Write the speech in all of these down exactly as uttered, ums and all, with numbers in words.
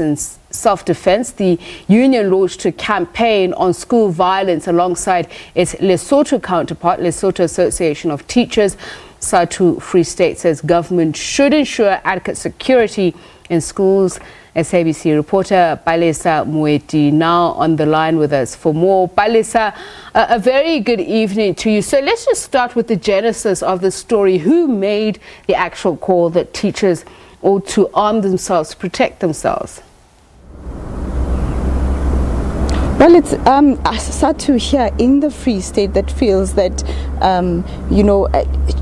In self-defense, the union launched a campaign on school violence alongside its Lesotho counterpart, Lesotho Association of Teachers. S A D T U Free State says government should ensure adequate security in schools. S A B C reporter Palesa Moeti now on the line with us for more. Palesa, a, a very good evening to you. So let's just start with the genesis of the story. Who made the actual call that teachers or to arm themselves, protect themselves? Well, it's um, S A D T U here in the Free State that feels that, um, you know,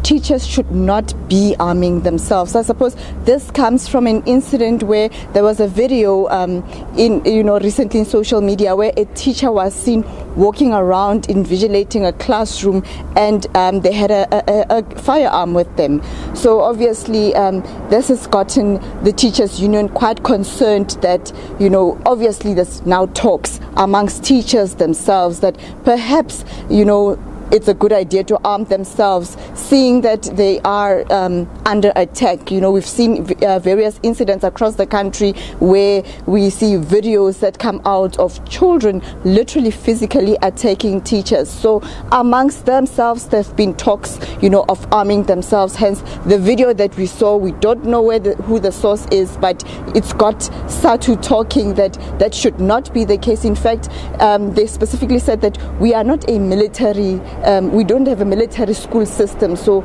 teachers should not be arming themselves. I suppose this comes from an incident where there was a video um, in, you know, recently in social media where a teacher was seen walking around, invigilating a classroom, and um, they had a, a, a firearm with them. So obviously, um, this has gotten the teachers' union quite concerned that, you know, obviously there's now talks among teachers themselves that perhaps, you know, it's a good idea to arm themselves, seeing that they are um, under attack. You know, we've seen uh, various incidents across the country where we see videos that come out of children literally physically attacking teachers. So amongst themselves, there have been talks, you know, of arming themselves. Hence, the video that we saw, we don't know where the, who the source is, but it's got S A D T U talking that that should not be the case. In fact, um, they specifically said that we are not a military Um, we don't have a military school system, so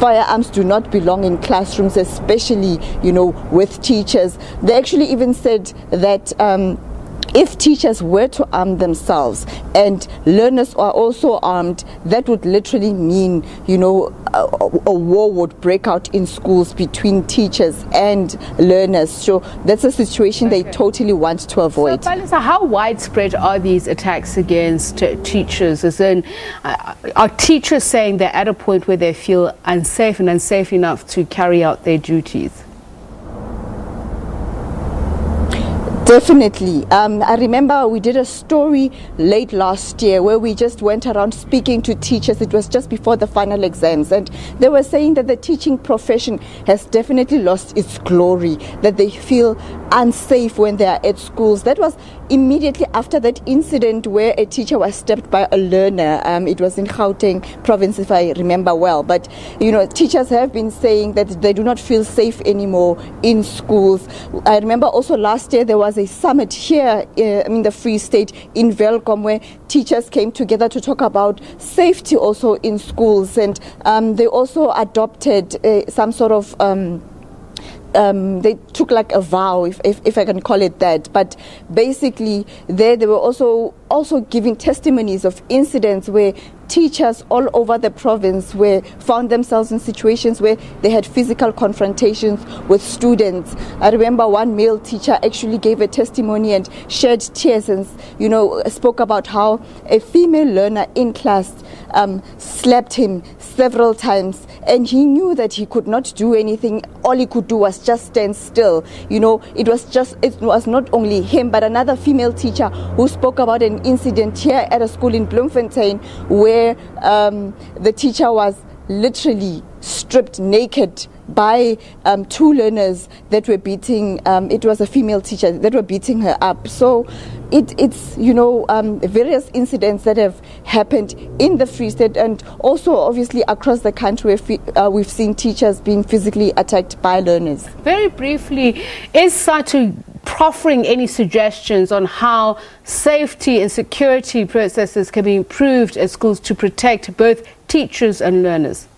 firearms do not belong in classrooms, especially, you know, with teachers. They actually even said that um, if teachers were to arm themselves and learners are also armed, that would literally mean, you know, a, a war would break out in schools between teachers and learners. So that's a situation okay. They totally want to avoid. So, Palesa, how widespread are these attacks against uh, teachers? As in, uh, are teachers saying they're at a point where they feel unsafe and unsafe enough to carry out their duties? Definitely. Um, I remember we did a story late last year where we just went around speaking to teachers. It was just before the final exams, and they were saying that the teaching profession has definitely lost its glory, that they feel unsafe when they are at schools. That was immediately after that incident where a teacher was stabbed by a learner. Um, it was in Gauteng province, if I remember well. But, you know, teachers have been saying that they do not feel safe anymore in schools. I remember also last year there was a summit here uh, in the Free State in Welkom where teachers came together to talk about safety also in schools, and um, they also adopted uh, some sort of um, Um, they took like a vow, if, if, if I can call it that. But basically, there they were also also giving testimonies of incidents where teachers all over the province were found themselves in situations where they had physical confrontations with students. I remember one male teacher actually gave a testimony and shed tears, and, you know, spoke about how a female learner in class um, slapped him several times, and he knew that he could not do anything. All he could do was just stand still. You know, it was just, it was not only him, but another female teacher who spoke about an incident here at a school in Bloemfontein where um, the teacher was literally stripped naked by um, two learners that were beating, um, it was a female teacher, that were beating her up. So it, it's, you know, um, various incidents that have happened in the Free State and also obviously across the country where uh, we've seen teachers being physically attacked by learners. Very briefly, is S A D T U proffering any suggestions on how safety and security processes can be improved at schools to protect both teachers and learners?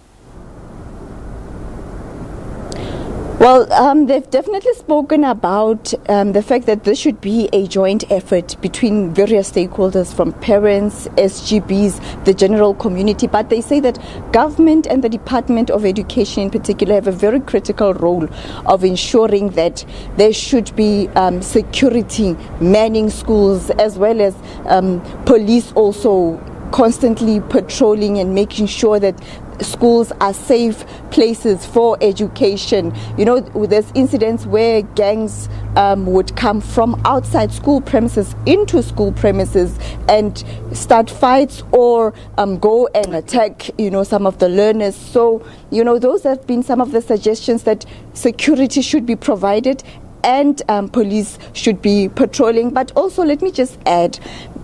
Well, um, they've definitely spoken about um, the fact that this should be a joint effort between various stakeholders, from parents, S G Bs, the general community. But they say that government and the Department of Education in particular have a very critical role of ensuring that there should be um, security manning schools, as well as um, police also constantly patrolling and making sure that schools are safe places for education. You know, there's incidents where gangs um, would come from outside school premises into school premises and start fights or um, go and attack, you know, some of the learners. So, you know, those have been some of the suggestions, that security should be provided and um, police should be patrolling. But also, let me just add,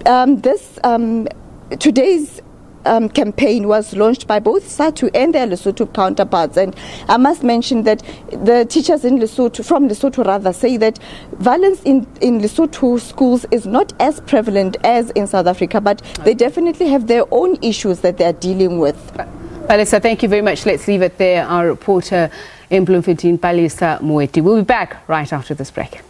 um, this um, today's Um, campaign was launched by both SADTU and their Lesotho counterparts, and I must mention that the teachers in Lesotho, from Lesotho rather, say that violence in, in Lesotho schools is not as prevalent as in South Africa, but they definitely have their own issues that they are dealing with. Palesa, thank you very much. Let's leave it there. Our reporter in Bloemfontein, Palesa Moeti. We'll be back right after this break.